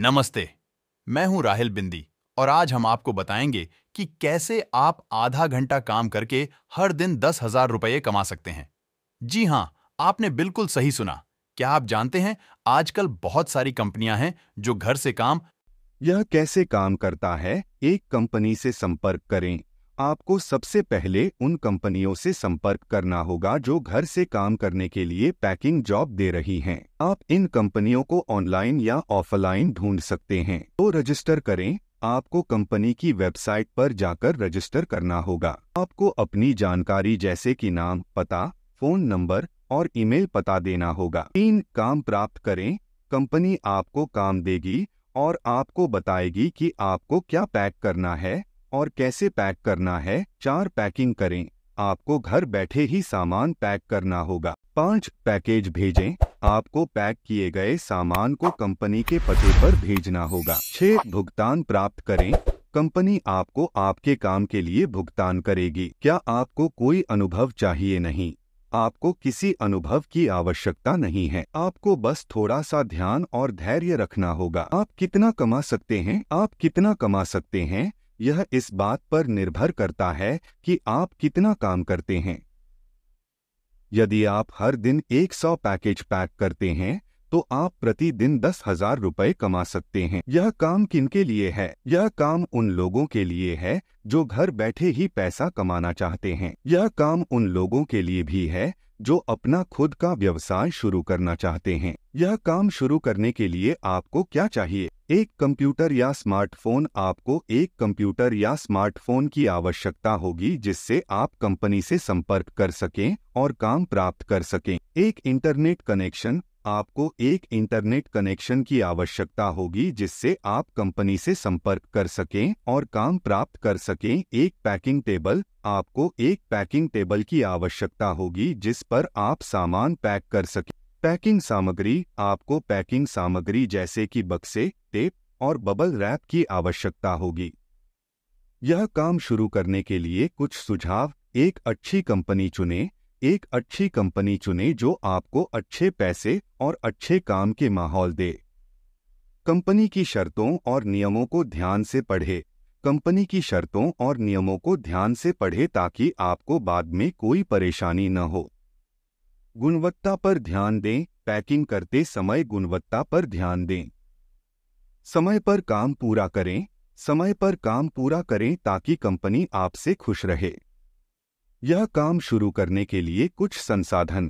नमस्ते, मैं हूं राहिल बिंदी और आज हम आपको बताएंगे कि कैसे आप आधा घंटा काम करके हर दिन 10,000 रुपये कमा सकते हैं। जी हां, आपने बिल्कुल सही सुना। क्या आप जानते हैं आजकल बहुत सारी कंपनियां हैं जो घर से काम यह कैसे काम करता है? एक कंपनी से संपर्क करें। आपको सबसे पहले उन कंपनियों से संपर्क करना होगा जो घर से काम करने के लिए पैकिंग जॉब दे रही हैं। आप इन कंपनियों को ऑनलाइन या ऑफलाइन ढूंढ सकते हैं। तो रजिस्टर करें। आपको कंपनी की वेबसाइट पर जाकर रजिस्टर करना होगा। आपको अपनी जानकारी जैसे कि नाम, पता, फोन नंबर और ईमेल पता देना होगा। 3 काम प्राप्त करें। कंपनी आपको काम देगी और आपको बताएगी कि आपको क्या पैक करना है और कैसे पैक करना है। 4 पैकिंग करें। आपको घर बैठे ही सामान पैक करना होगा। 5 पैकेज भेजें। आपको पैक किए गए सामान को कंपनी के पते पर भेजना होगा। 6 भुगतान प्राप्त करें। कंपनी आपको आपके काम के लिए भुगतान करेगी। क्या आपको कोई अनुभव चाहिए? नहीं, आपको किसी अनुभव की आवश्यकता नहीं है। आपको बस थोड़ा सा ध्यान और धैर्य रखना होगा। आप कितना कमा सकते हैं यह इस बात पर निर्भर करता है कि आप कितना काम करते हैं। यदि आप हर दिन 100 पैकेज पैक करते हैं तो आप प्रतिदिन 10,000 रुपये कमा सकते हैं। यह काम किनके लिए है? यह काम उन लोगों के लिए है जो घर बैठे ही पैसा कमाना चाहते हैं। यह काम उन लोगों के लिए भी है जो अपना खुद का व्यवसाय शुरू करना चाहते हैं। यह काम शुरू करने के लिए आपको क्या चाहिए? एक कंप्यूटर या स्मार्टफोन। आपको एक कंप्यूटर या स्मार्टफोन की आवश्यकता होगी जिससे आप कंपनी से संपर्क कर सकें और काम प्राप्त कर सकें। एक इंटरनेट कनेक्शन। आपको एक इंटरनेट कनेक्शन की आवश्यकता होगी जिससे आप कंपनी से संपर्क कर सकें और काम प्राप्त कर सकें। एक पैकिंग टेबल। आपको एक पैकिंग टेबल की आवश्यकता होगी जिस पर आप सामान पैक कर सकें। पैकिंग सामग्री। आपको पैकिंग सामग्री जैसे कि बक्से, टेप और बबल रैप की आवश्यकता होगी। यह काम शुरू करने के लिए कुछ सुझाव। एक अच्छी कंपनी चुनें जो आपको अच्छे पैसे और अच्छे काम के माहौल दे। कंपनी की शर्तों और नियमों को ध्यान से पढ़ें। ताकि आपको बाद में कोई परेशानी न हो। गुणवत्ता पर ध्यान दें। पैकिंग करते समय गुणवत्ता पर ध्यान दें। समय पर काम पूरा करें ताकि कंपनी आपसे खुश रहे। यह काम शुरू करने के लिए कुछ संसाधन।